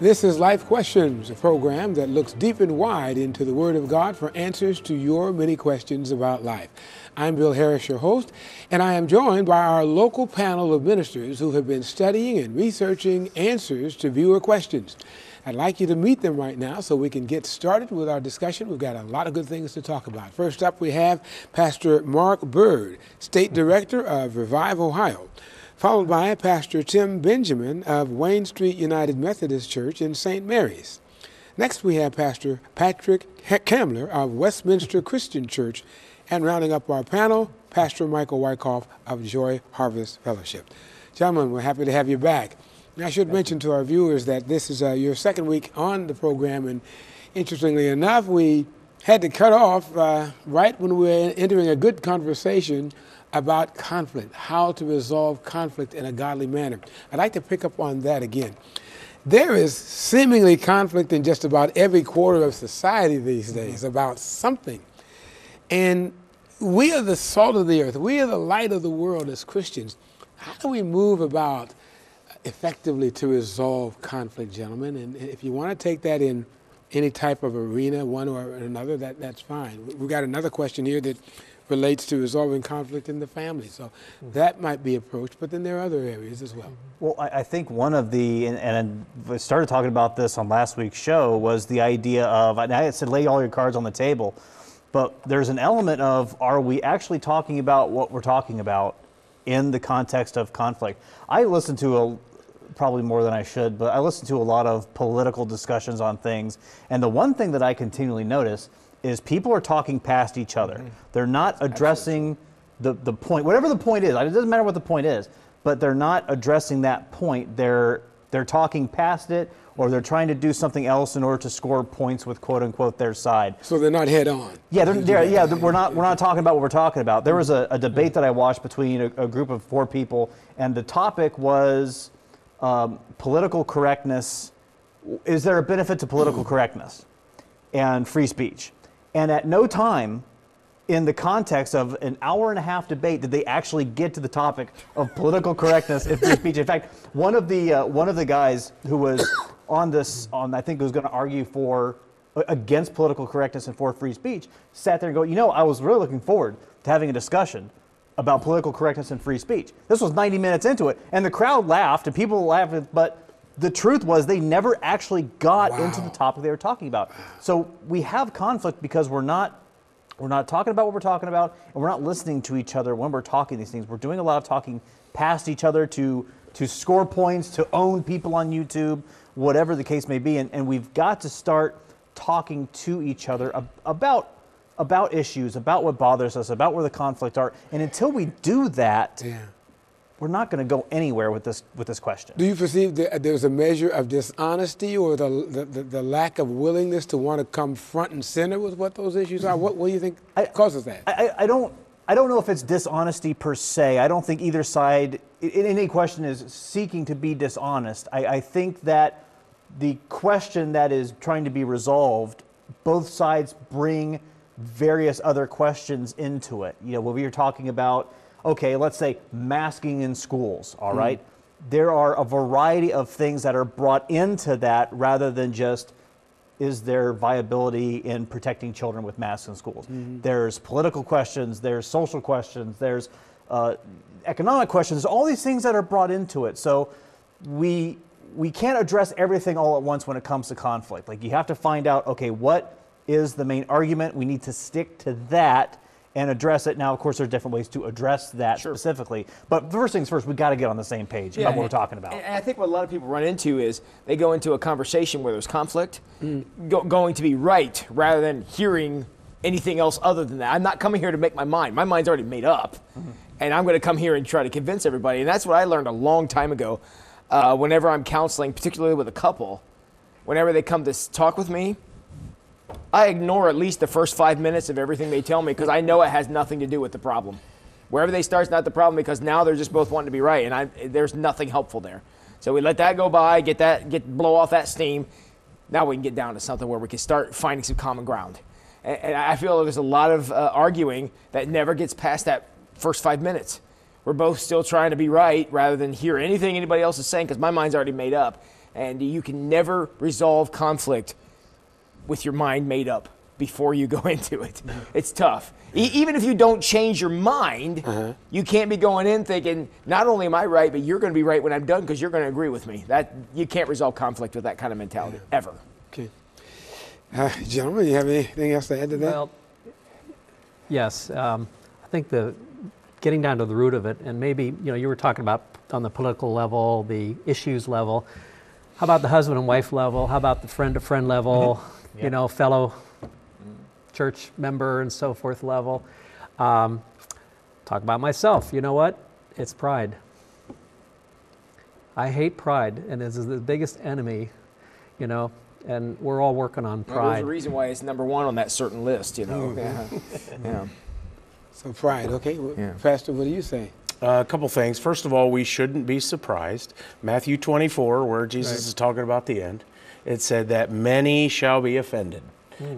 This is Life Questions, a program that looks deep and wide into the Word of God for answers to your many questions about life. I'm Bill Harris, your host, and I am joined by our local panel of ministers who have been studying and researching answers to viewer questions. I'd like you to meet them right now so we can get started with our discussion. We've got a lot of good things to talk about. First up, we have Pastor Mark Burd, State Director of Revive Ohio, followed by Pastor Tim Benjamin of Wayne Street United Methodist Church in St. Mary's. Next, we have Pastor Patrick Kamler of Westminster Christian Church, and rounding up our panel, Pastor Michael Wyckoff of Joy Harvest Fellowship. Gentlemen, we're happy to have you back. And I should mention to our viewers that this is your second week on the program, and interestingly enough, we had to cut off right when we were entering a good conversation about conflict, how to resolve conflict in a godly manner. I'd like to pick up on that again. There is seemingly conflict in just about every quarter of society these days about something. And we are the salt of the earth. We are the light of the world as Christians. How do we move about effectively to resolve conflict, gentlemen? And if you want to take that in any type of arena, one or another, that's fine. We've got another question here that relates to resolving conflict in the family. So that might be approached, but then there are other areas as well. Well, I think one of the, and I started talking about this on last week's show, was the idea of, and I said, lay all your cards on the table, but there's an element of, are we actually talking about what we're talking about in the context of conflict? I listened to probably more than I should, but I listen to a lot of political discussions on things, and the one thing that I continually notice is people are talking past each other. They're not addressing the point, whatever the point is. It doesn't matter what the point is, but they're not addressing that point. They're talking past it, or they're trying to do something else in order to score points with quote unquote their side. So they're not head on. Yeah, we're not talking about what we're talking about. There was a debate that I watched between a group of four people, and the topic was political correctness. Is there a benefit to political correctness and free speech? And at no time in the context of an hour-and-a-half debate did they actually get to the topic of political correctness and free speech. In fact, one of the guys who was on this, I think was going to argue for against political correctness and for free speech, sat there and go, you know, I was really looking forward to having a discussion about political correctness and free speech. This was 90 minutes into it, and the crowd laughed, and people laughed, but the truth was they never actually got into the topic they were talking about. So we have conflict because we're not talking about what we're talking about, and we're not listening to each other when we're talking these things. We're doing a lot of talking past each other to score points, to own people on YouTube, whatever the case may be, and we've got to start talking to each other about issues, about what bothers us, about where the conflict are, and until we do that, we're not going to go anywhere with this question. Do you perceive that there's a measure of dishonesty or the lack of willingness to want to come front and center with what those issues are? What do you think causes that? I don't know if it's dishonesty per se. I don't think either side in any question is seeking to be dishonest. I think that the question that is trying to be resolved, both sides bring various other questions into it. You know, when we were talking about, okay, let's say masking in schools, all right? There are a variety of things that are brought into that rather than just, is there viability in protecting children with masks in schools? There's political questions, there's social questions, there's economic questions, all these things that are brought into it. So we can't address everything all at once when it comes to conflict. Like, you have to find out, okay, what is the main argument? We need to stick to that and address it. Now, of course, there are different ways to address that specifically, but first things first, we've got to get on the same page about what we're talking about. And I think what a lot of people run into is they go into a conversation where there's conflict, going to be right rather than hearing anything else other than that. I'm not coming here to make my mind. My mind's already made up, and I'm going to come here and try to convince everybody. And that's what I learned a long time ago whenever I'm counseling, particularly with a couple. Whenever they come to talk with me, I ignore at least the first 5 minutes of everything they tell me because I know it has nothing to do with the problem. Wherever they start is not the problem because now they're just both wanting to be right, and there's nothing helpful there. So we let that go by, blow off that steam. Now we can get down to something where we can start finding some common ground. And I feel there's a lot of arguing that never gets past that first 5 minutes. We're both still trying to be right rather than hear anything anybody else is saying because my mind's already made up. And you can never resolve conflict with your mind made up before you go into it. It's tough. Even if you don't change your mind, you can't be going in thinking, not only am I right, but you're going to be right when I'm done because you're going to agree with me. That you can't resolve conflict with that kind of mentality, ever. Okay. Gentlemen, you have anything else to add to that? Well, yes. I think the getting down to the root of it, and maybe, you were talking about on the political level, the issues level. How about the husband and wife level? How about the friend to friend level? Yeah. Fellow church member and so forth level. Talk about myself. You know what? It's pride. I hate pride, and this is the biggest enemy, and we're all working on pride. There's a reason why it's #1 on that certain list, Yeah. So pride, okay. Yeah. Pastor, what do you say? A couple things. First of all, we shouldn't be surprised. Matthew 24, where Jesus is talking about the end, it said that many shall be offended.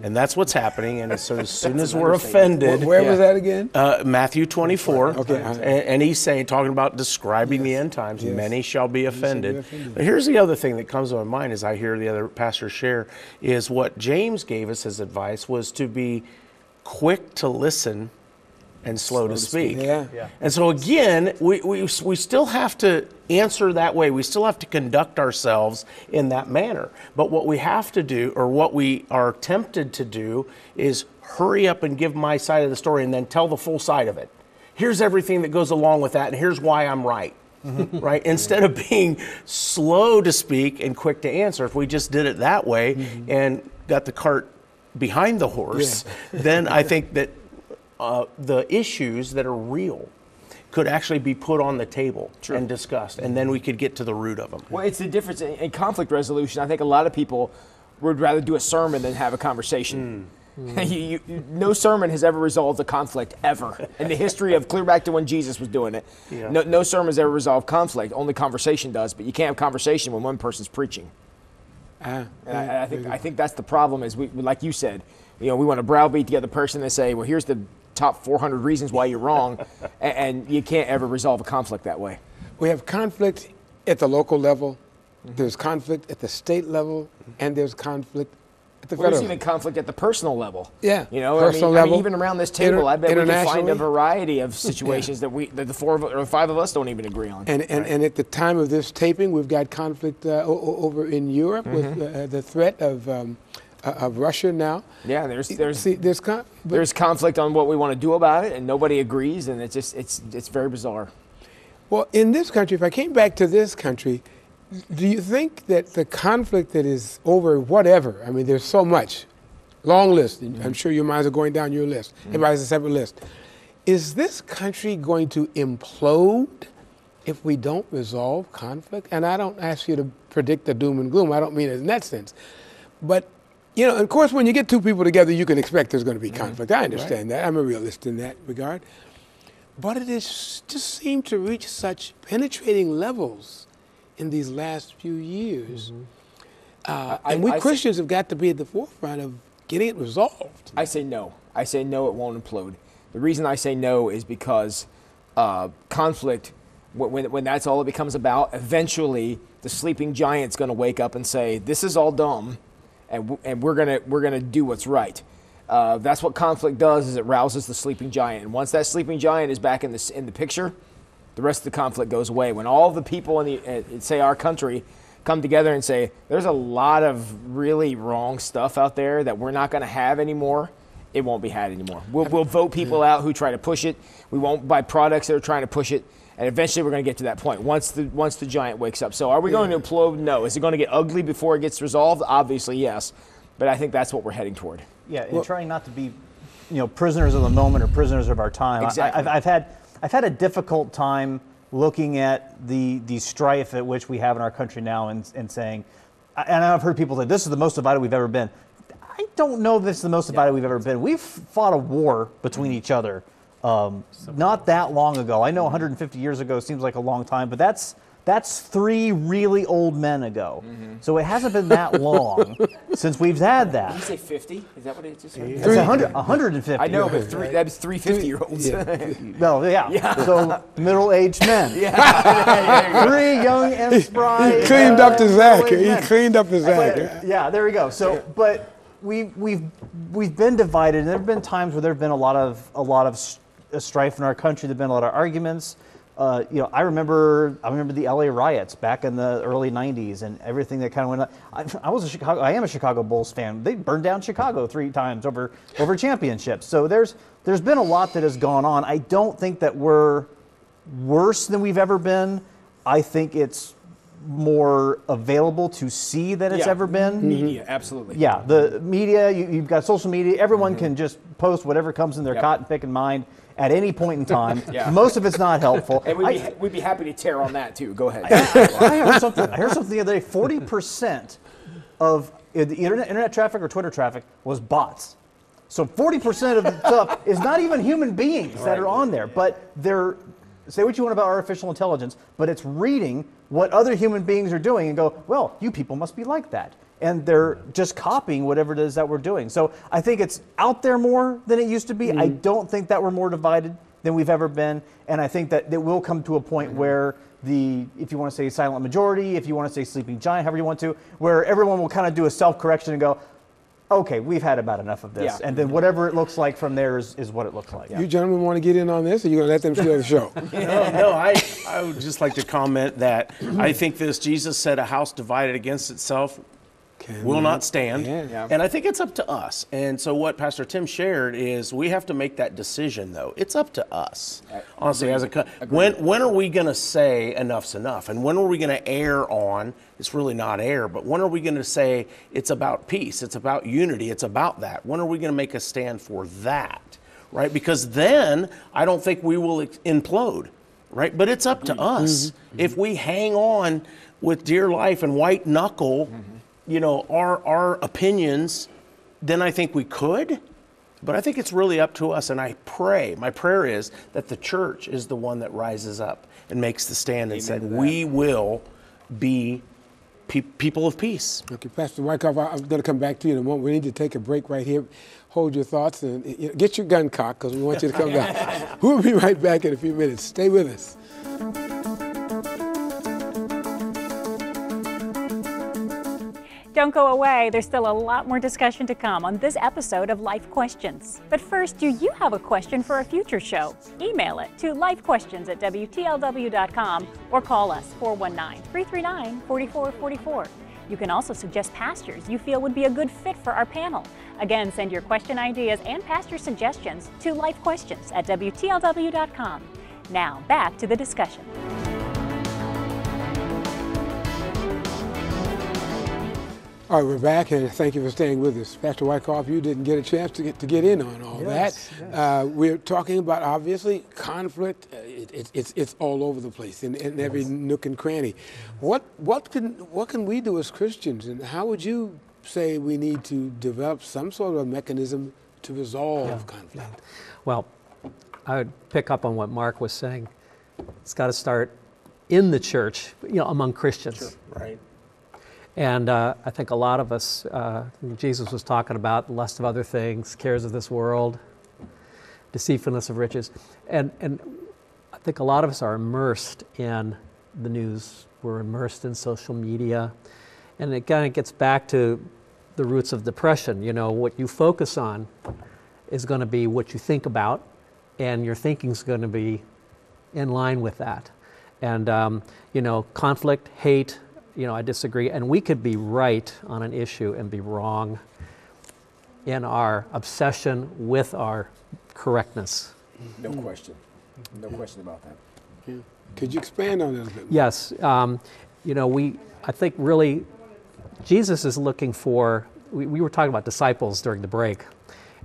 And that's what's happening. And so as soon as we're offended, where was that again? Matthew 24. Okay. And he's saying, talking about describing the end times, many shall be offended. But here's the other thing that comes to my mind as I hear the other pastors share is what James gave us as advice was to be quick to listen and slow to speak. Yeah. And so again, we still have to answer that way. We still have to conduct ourselves in that manner. But what we have to do, or what we are tempted to do, is hurry up and give my side of the story and then tell the full side of it. Here's everything that goes along with that, and here's why I'm right. Right? Instead of being slow to speak and quick to answer, if we just did it that way and got the cart behind the horse, then I think that the issues that are real could actually be put on the table and discussed, and then we could get to the root of them. Well, it's the difference in conflict resolution. I think a lot of people would rather do a sermon than have a conversation. No sermon has ever resolved a conflict, ever. In the history of clear back to when Jesus was doing it, no sermon's ever resolved conflict. Only conversation does, but you can't have conversation when one person's preaching. I think that's the problem is, like you said, we want to browbeat the other person and say, well, here's the top 400 reasons why you're wrong, and you can't ever resolve a conflict that way. We have conflict at the local level, there's conflict at the state level, and there's conflict at the federal level. There's even conflict at the personal level. Yeah, personal level. I mean, even around this table, I bet we can find a variety of situations that the four or five of us don't even agree on. And at the time of this taping, we've got conflict over in Europe with the threat of Russia now. Yeah, there's conflict on what we want to do about it, and nobody agrees, and it's just it's very bizarre. Well, in this country, if I came back to this country, do you think that the conflict that is over whatever? I mean, there's so much, long list. I'm sure your minds are going down your list. Everybody's a separate list. Is this country going to implode if we don't resolve conflict? And I don't ask you to predict the doom and gloom. I don't mean it in that sense, but of course, when you get two people together, you can expect there's going to be conflict. I understand that. I'm a realist in that regard. But it has just seemed to reach such penetrating levels in these last few years. And we Christians have got to be at the forefront of getting it resolved. I say no. I say no, it won't implode. The reason I say no is because conflict, when that's all it becomes about, eventually the sleeping giant's going to wake up and say, this is all dumb. And we're gonna do what's right. That's what conflict does, is it rouses the sleeping giant. And once that sleeping giant is back in the picture, the rest of the conflict goes away. When all the people in our country come together and say, there's a lot of really wrong stuff out there that we're not gonna have anymore, it won't be had anymore. We'll vote people out who try to push it. We won't buy products that are trying to push it. And eventually we're going to get to that point once the giant wakes up. So are we going to implode? No. Is it going to get ugly before it gets resolved? Obviously, yes. But I think that's what we're heading toward. Yeah, and trying not to be, prisoners of the moment or prisoners of our time. Exactly. I've had a difficult time looking at the strife at which we have in our country now and saying, and I've heard people say, this is the most divided we've ever been. I don't know if this is the most divided we've ever been. We've fought a war between each other. Not that long ago. I know 150 years ago seems like a long time, but that's That's 3 really old men ago. Mm-hmm. So it hasn't been that long since we've had that. Did you say 50? Is that what it just said? It's 150. I know, but that's 350-year-olds. Yeah. Well, yeah. So middle-aged men. Yeah. 3 young and spry. He cleaned up his act. He cleaned up his act. Yeah, there we go. So, but we've been divided, and there have been times where there have been a lot of strife in our country. There've been a lot of arguments. You know, I remember the LA riots back in the early '90s and everything that kind of went on. I am a Chicago Bulls fan. They burned down Chicago 3 times over championships. So there's been a lot that has gone on. I don't think that we're worse than we've ever been. I think it's more available to see than it's ever been. Media, absolutely. Yeah, the media. You've got social media. Everyone can just post whatever comes in their cotton picking mind at any point in time. Most of it's not helpful. And we'd be happy to tear on that, too. Go ahead. I heard something the other day. 40% of the internet traffic or Twitter traffic was bots. So 40% of the stuff is not even human beings that are on there. But they're, say what you want about artificial intelligence, but it's reading what other human beings are doing and go, well, you people must be like that. And they're just copying whatever it is that we're doing. So I think it's out there more than it used to be. I don't think that we're more divided than we've ever been. And I think that it will come to a point where the, if you want to say silent majority, if you want to say sleeping giant, however you want to, where everyone will kind of do a self-correction and go, okay, we've had about enough of this. Yeah. And then whatever it looks like from there is what it looks like. Yeah. You gentlemen want to get in on this, or you going to let them steal the show? No, I would just like to comment that I think this, Jesus said, a house divided against itself will not stand. Yeah. And I think it's up to us. And so what Pastor Tim shared is we have to make that decision, though. It's up to us. Honestly, as a when are we going to say enough's enough? And when are we going to err on, it's really not err, but when are we going to say it's about peace, it's about unity, it's about that? When are we going to make a stand for that? Right? Because then I don't think we will implode. Right? But it's up to us. If we hang on with dear life and white knuckle, you know, our opinions, then I think we could, but I think it's really up to us. And I pray, my prayer is that the church is the one that rises up and makes the stand and said, we will be people of peace. Okay, Pastor Wyckoff, I'm going to come back to you in a moment. We need to take a break right here. Hold your thoughts and get your gun cocked because we want you to come back. We'll be right back in a few minutes. Stay with us. Don't go away. There's still a lot more discussion to come on this episode of Life Questions. But first, do you have a question for a future show? Email it to lifequestions@WTLW.com or call us 419-339-4444. You can also suggest pastors you feel would be a good fit for our panel. Again, send your question ideas and pastor suggestions to lifequestions@WTLW.com. Now, back to the discussion. All right, we're back, and thank you for staying with us. Pastor Wyckoff, you didn't get a chance to get in on all that. Yes. We're talking about, obviously, conflict. It's all over the place, in every nook and cranny. What can we do as Christians, and how would you say we need to develop some sort of mechanism to resolve conflict? Well, I would pick up on what Mark was saying. It's got to start in the church, you know, among Christians. Sure. Right. And I think a lot of us, Jesus was talking about the lust of other things, cares of this world, deceitfulness of riches. And I think a lot of us are immersed in the news. We're immersed in social media. And it kind of gets back to the roots of depression. You know, what you focus on is going to be what you think about, and your thinking's going to be in line with that. And, you know, conflict, hate, you know, I disagree, and we could be right on an issue and be wrong in our obsession with our correctness. No question. No question about that. Yeah. Could you expand on that a bit more? Yes. You know, I think really Jesus is looking for, we were talking about disciples during the break.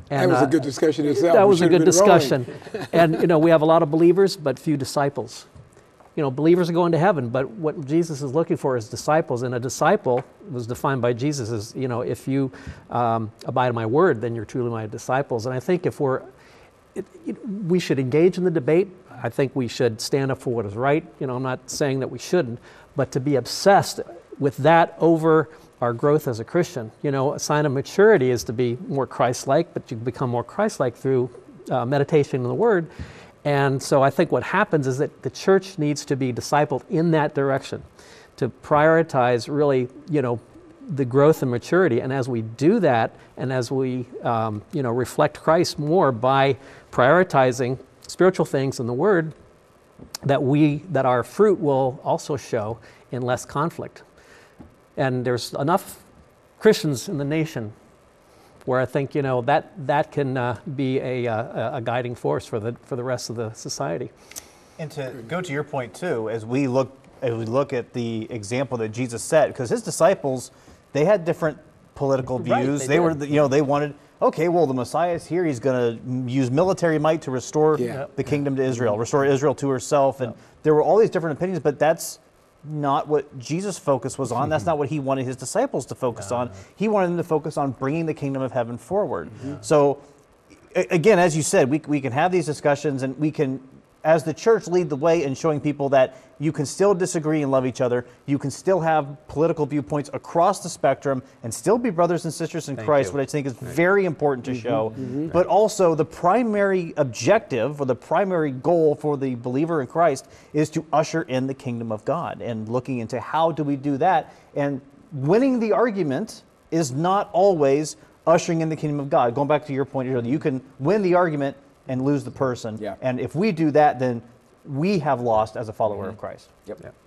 And, that was a good discussion itself. That was a good discussion. And, you know, we have a lot of believers, but few disciples. You know, believers are going to heaven, but what Jesus is looking for is disciples. And a disciple was defined by Jesus as, you know, if you abide in my word, then you're truly my disciples. And I think if we're we should engage in the debate. I think we should stand up for what is right. You know, I'm not saying that we shouldn't, but to be obsessed with that over our growth as a Christian, you know, a sign of maturity is to be more Christ-like, but you become more Christ-like through meditation in the Word. And so I think what happens is that the church needs to be discipled in that direction, to prioritize really, you know, the growth and maturity. And as we do that, and as we, you know, reflect Christ more by prioritizing spiritual things in the Word, that our fruit will also show in less conflict. And there's enough Christians in the nation where I think, you know, that can be a guiding force for the rest of the society. And to go to your point too, as we look at the example that Jesus set, because his disciples, they had different political views. Right, they were, you know, they wanted, okay, well, the Messiah is here. He's going to use military might to restore the kingdom to Israel, restore Israel to herself. And there were all these different opinions, but that's not what Jesus' focus was on. That's not what he wanted his disciples to focus on. He wanted them to focus on bringing the kingdom of heaven forward. So, again, as you said, we can have these discussions, and we can, as the church, lead the way in showing people that you can still disagree and love each other. You can still have political viewpoints across the spectrum and still be brothers and sisters in Christ, what I think is very important to show. But also the primary objective or the primary goal for the believer in Christ is to usher in the kingdom of God, and looking into how do we do that. And winning the argument is not always ushering in the kingdom of God. Going back to your point, you can win the argument and lose the person. And if we do that, then we have lost as a follower of Christ.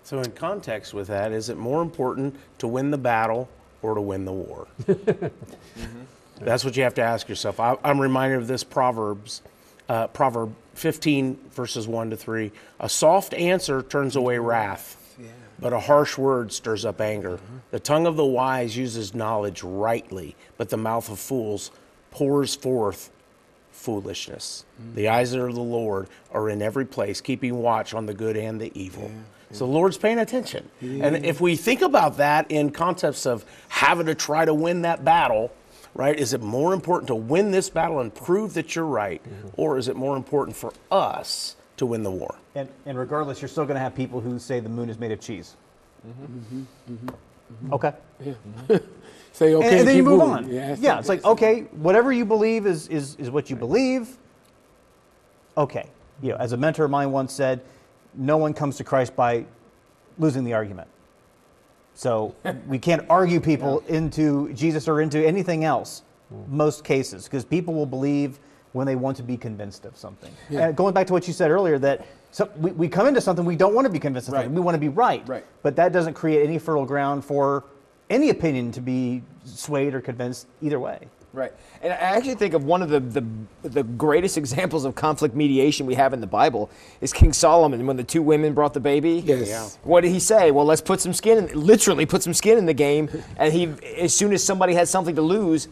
So in context with that, is it more important to win the battle or to win the war? That's what you have to ask yourself. I'm reminded of this Proverb 15 verses 1 to 3. A soft answer turns away wrath, but a harsh word stirs up anger. The tongue of the wise uses knowledge rightly, but the mouth of fools pours forth foolishness. The eyes of the Lord are in every place, keeping watch on the good and the evil. So the Lord's paying attention. And if we think about that in concepts of having to try to win that battle, right? Is it more important to win this battle and prove that you're right? Or is it more important for us to win the war? And regardless, you're still going to have people who say the moon is made of cheese. Okay. Say okay, and then you move on. It's like, okay, whatever you believe is what you believe. Okay. You know, as a mentor of mine once said, no one comes to Christ by losing the argument. So we can't argue people into Jesus or into anything else, most cases, because people will believe when they want to be convinced of something. Going back to what you said earlier, that we come into something we don't want to be convinced of something. We want to be right. But that doesn't create any fertile ground for any opinion to be swayed or convinced either way. And I actually think of one of the greatest examples of conflict mediation we have in the Bible is King Solomon, when the two women brought the baby. What did he say? Well, let's put some skin in, literally put some skin in the game. And he, as soon as somebody has something to lose,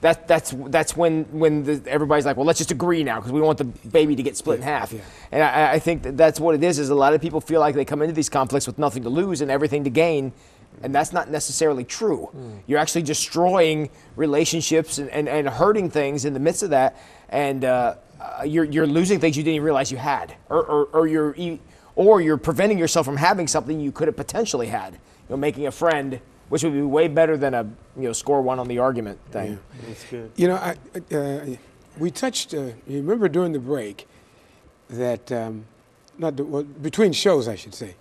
that's when everybody's like, well, let's just agree now because we want the baby to get split in half. And I think that's what it is a lot of people feel like they come into these conflicts with nothing to lose and everything to gain. And that's not necessarily true. You're actually destroying relationships and hurting things in the midst of that. And you're losing things you didn't realize you had, or you're preventing yourself from having something you could have potentially had. You know, making a friend, which would be way better than a score one on the argument thing. That's good. You know, we touched. You remember during the break that between shows, I should say.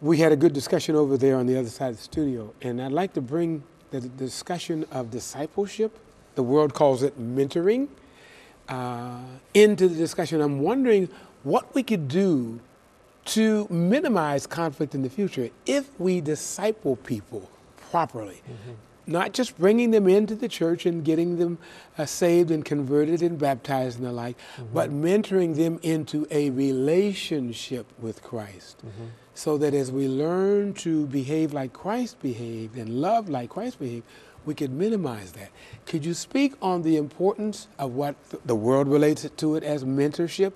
We had a good discussion over there on the other side of the studio, and I'd like to bring the discussion of discipleship, the world calls it mentoring, into the discussion. I'm wondering what we could do to minimize conflict in the future if we disciple people properly, not just bringing them into the church and getting them saved and converted and baptized and the like, but mentoring them into a relationship with Christ. So that as we learn to behave like Christ behaved and love like Christ behaved, we could minimize that. Could you speak on the importance of what the world relates to it as mentorship?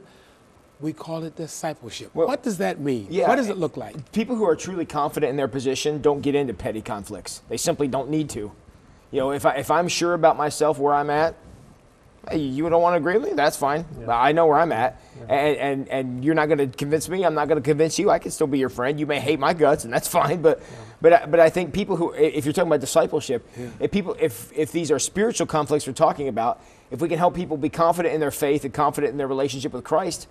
We call it discipleship. Well, what does that mean? What does it look like? People who are truly confident in their position don't get into petty conflicts. They simply don't need to. You know, if I'm sure about myself where I'm at, You don't want to agree with me? That's fine. Yeah. I know where I'm at. Yeah. And you're not going to convince me. I'm not going to convince you. I can still be your friend. You may hate my guts, and that's fine. But yeah. But I think people who, if you're talking about discipleship, yeah. if these are spiritual conflicts we're talking about, if we can help people be confident in their faith and confident in their relationship with Christ,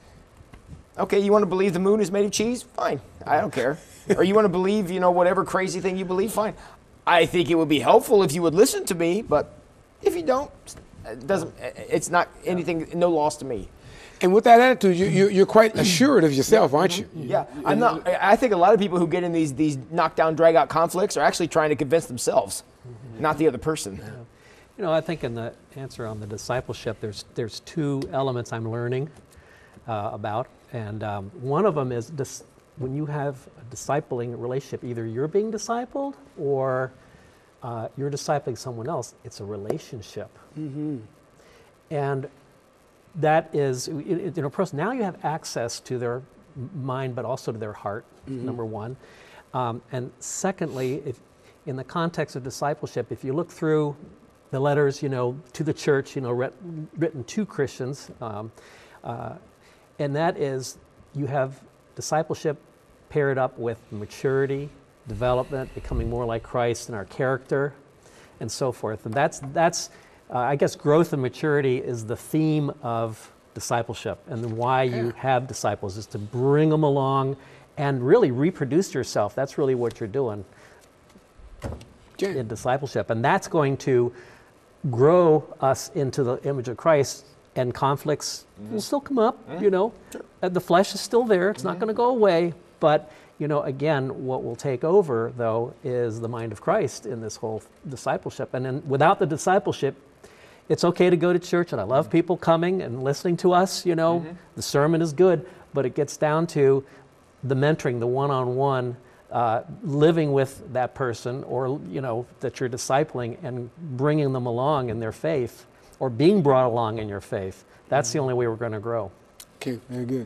okay, you want to believe the moon is made of cheese? Fine. Yeah. I don't care. Or you want to believe, you know, whatever crazy thing you believe? Fine. I think it would be helpful if you would listen to me, but if you don't, it doesn't, it's not anything, no loss to me. And with that attitude, you're quite assured of yourself, aren't you? Yeah, I'm not. I think a lot of people who get in these knockdown, drag-out conflicts are actually trying to convince themselves, not the other person. Yeah. You know, I think in the answer on the discipleship, there's two elements I'm learning about, and one of them is when you have a discipling relationship, either you're being discipled or you're discipling someone else. It's a relationship. Mm-hmm. And that is, you know, first, now you have access to their mind, but also to their heart, mm-hmm. number one. And secondly, if, in the context of discipleship, if you look through the letters, you know, to the church, you know, written to Christians, and that is, you have discipleship paired up with maturity, development, becoming more like Christ in our character, and so forth. And that's I guess growth and maturity is the theme of discipleship, and why you have disciples is to bring them along and really reproduce yourself. That's really what you're doing in discipleship, and that's going to grow us into the image of Christ. And conflicts will still come up, you know. Sure. The flesh is still there. It's not going to go away. But, you know, again, what will take over, though, is the mind of Christ in this whole discipleship. And then without the discipleship, it's okay to go to church. And I love people coming and listening to us, you know. The sermon is good. But it gets down to the mentoring, the one-on-one, living with that person or, you know, that you're discipling and bringing them along in their faith, or being brought along in your faith. That's the only way we're going to grow. Okay, very good.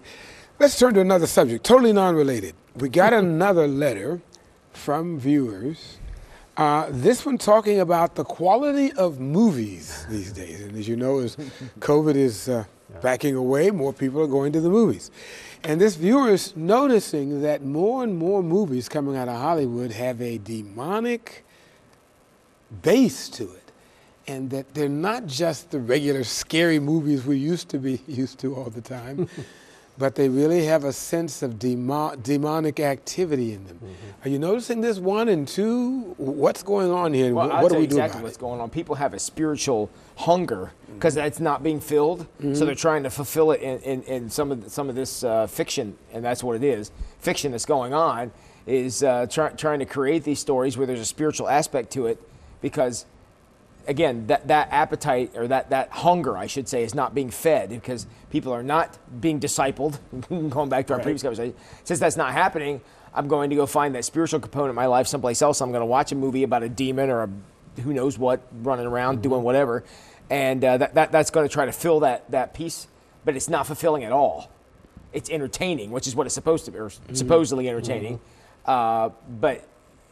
Let's turn to another subject, totally non-related. We got another letter from viewers, this one talking about the quality of movies these days. And as you know, as COVID is backing away, more people are going to the movies. And this viewer is noticing that more and more movies coming out of Hollywood have a demonic base to it, and that they're not just the regular scary movies we used to be used to all the time, but they really have a sense of demonic activity in them. Are you noticing this, one? And two, what's going on here? Well, what do we do exactly about what's going on. People have a spiritual hunger because that's not being filled, so they're trying to fulfill it in some of this fiction, and that's what it is. Fiction that's going on is trying to create these stories where there's a spiritual aspect to it, because again, that appetite, or that hunger, I should say, is not being fed because people are not being discipled. Going back to our previous conversation, since that's not happening, I'm going to go find that spiritual component in my life someplace else. I'm going to watch a movie about a demon or a who knows what running around doing whatever, and that's going to try to fill that piece, but it's not fulfilling at all. It's entertaining, which is what it's supposed to be, or supposedly entertaining, but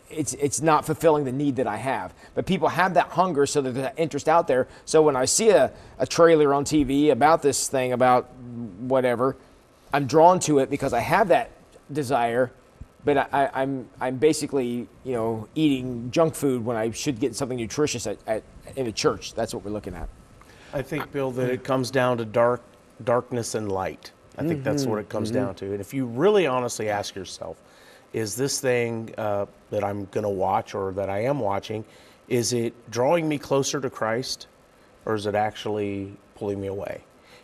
it's not fulfilling the need that I have. But people have that hunger, so there's that interest out there. So when I see a trailer on TV about this thing, about whatever, I'm drawn to it because I have that desire, but I'm basically, you know, eating junk food when I should get something nutritious in a church. That's what we're looking at. I think, Bill, that it comes down to darkness and light. I think that's what it comes down to. And if you really honestly ask yourself, is this thing that I'm going to watch, or that I am watching, is it drawing me closer to Christ, or is it actually pulling me away?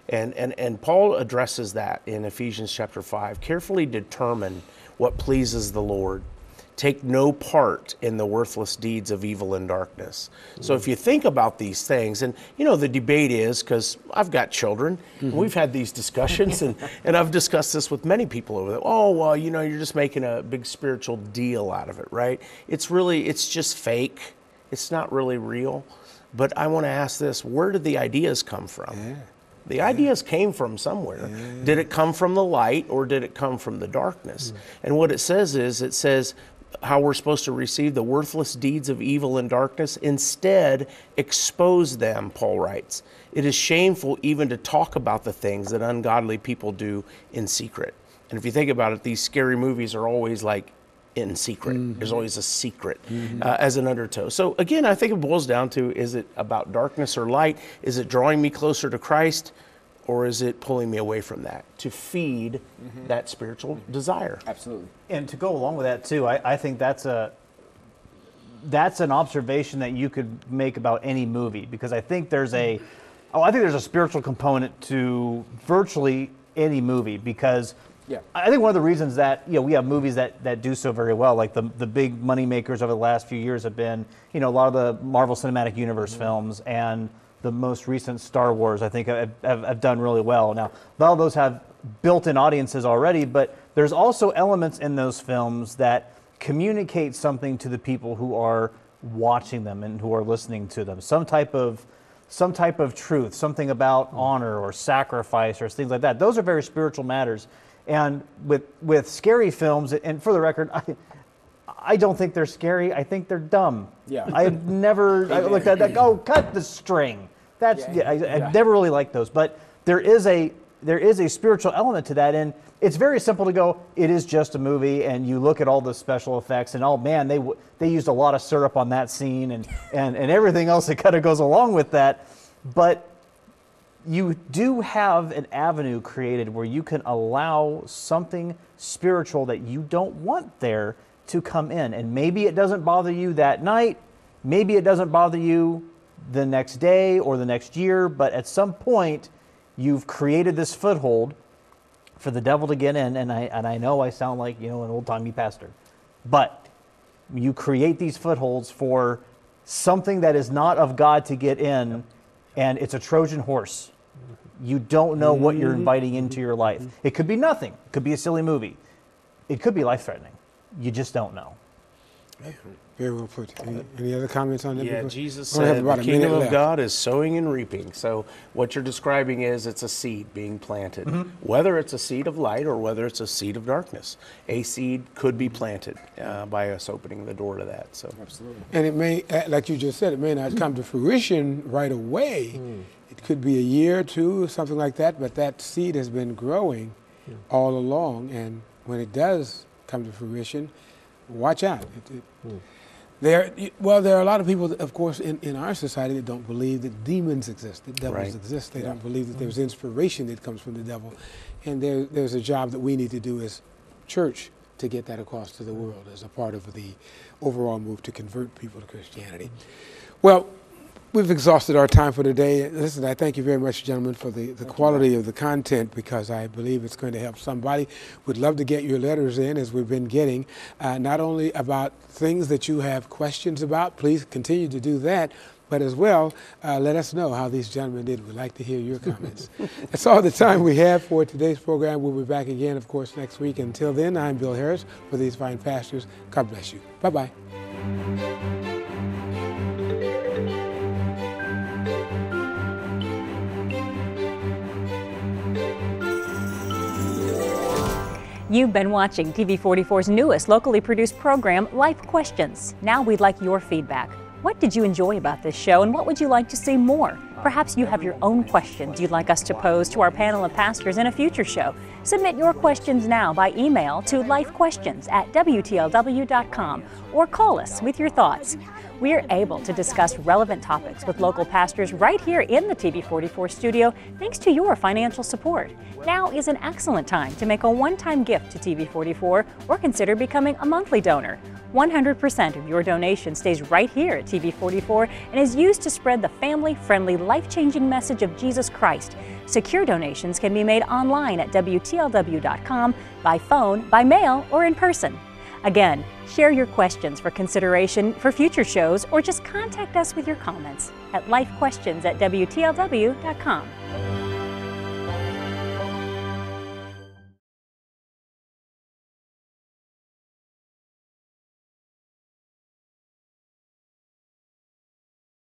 And Paul addresses that in Ephesians chapter 5. Carefully determine what pleases the Lord. Take no part in the worthless deeds of evil and darkness. So if you think about these things, and you know, the debate is, because I've got children, and we've had these discussions, and I've discussed this with many people over there. Oh, well, you know, you're just making a big spiritual deal out of it, right? It's just fake. It's not really real. But I want to ask this, where did the ideas come from? Yeah. The ideas came from somewhere. Yeah. Did it come from the light, or did it come from the darkness? And what it says is, how we're supposed to receive the worthless deeds of evil and darkness. Instead, expose them, Paul writes. It is shameful even to talk about the things that ungodly people do in secret. And if you think about it, these scary movies are always like in secret. Mm-hmm. There's always a secret as an undertow. So again, I think it boils down to, is it about darkness or light? Is it drawing me closer to Christ? Or is it pulling me away from that to feed that spiritual desire? Absolutely. And to go along with that too, I think that's an observation that you could make about any movie, because I think there's a I think there's a spiritual component to virtually any movie, because I think one of the reasons that we have movies that do so very well, like the big money makers over the last few years have been a lot of the Marvel Cinematic Universe films, and the most recent Star Wars, I think, have done really well. Now, a lot of those have built-in audiences already, but there's also elements in those films that communicate something to the people who are watching them and who are listening to them. Some type of truth, something about honor or sacrifice or things like that. Those are very spiritual matters. And with scary films, and for the record, I don't think they're scary. I think they're dumb. Yeah. I've never looked at that. Oh, cut the string. That's I've never really liked those. But there is a spiritual element to that, and it's very simple to go, it is just a movie, and you look at all the special effects, and oh man, they used a lot of syrup on that scene, and everything else that kind of goes along with that. But you do have an avenue created where you can allow something spiritual that you don't want there to come in. And maybe it doesn't bother you that night, maybe it doesn't bother you the next day or the next year, but at some point you've created this foothold for the devil to get in. And I know I sound like an old-timey pastor, but you create these footholds for something that is not of God to get in, and it's a Trojan horse. You don't know what you're inviting into your life. It could be nothing. It could be a silly movie. It could be life-threatening. You just don't know. Very well put. Any other comments on that? Yeah, Jesus said the kingdom of God is sowing and reaping. So what you're describing is it's a seed being planted, whether it's a seed of light or whether it's a seed of darkness. A seed could be planted by us opening the door to that. So absolutely. And it may, like you just said, it may not come to fruition right away. It could be a year or two or something like that, but that seed has been growing all along, and when it does come to fruition, watch out. There are a lot of people, that, of course, in our society that don't believe that demons exist, that devils exist. They don't believe that there's inspiration that comes from the devil. And there's a job that we need to do as church to get that across to the world as a part of the overall move to convert people to Christianity. Well, we've exhausted our time for today. Listen, I thank you very much, gentlemen, for the quality of the content, because I believe it's going to help somebody. We'd love to get your letters in, as we've been getting, not only about things that you have questions about. Please continue to do that, but as well, let us know how these gentlemen did. We'd like to hear your comments. That's all the time we have for today's program. We'll be back again, of course, next week. Until then, I'm Bill Harris for these fine pastors. God bless you. Bye-bye. You've been watching TV 44's newest locally produced program, Life Questions. Now we'd like your feedback. What did you enjoy about this show, and what would you like to see more? Perhaps you have your own questions you'd like us to pose to our panel of pastors in a future show. Submit your questions now by email to lifequestions@wtlw.com or call us with your thoughts. We're able to discuss relevant topics with local pastors right here in the TV 44 studio thanks to your financial support. Now is an excellent time to make a one-time gift to TV 44 or consider becoming a monthly donor. 100% of your donation stays right here at TV 44 and is used to spread the family-friendly, life-changing message of Jesus Christ. Secure donations can be made online at WTLW.com, by phone, by mail, or in person. Again, share your questions for consideration for future shows, or just contact us with your comments at lifequestions@WTLW.com.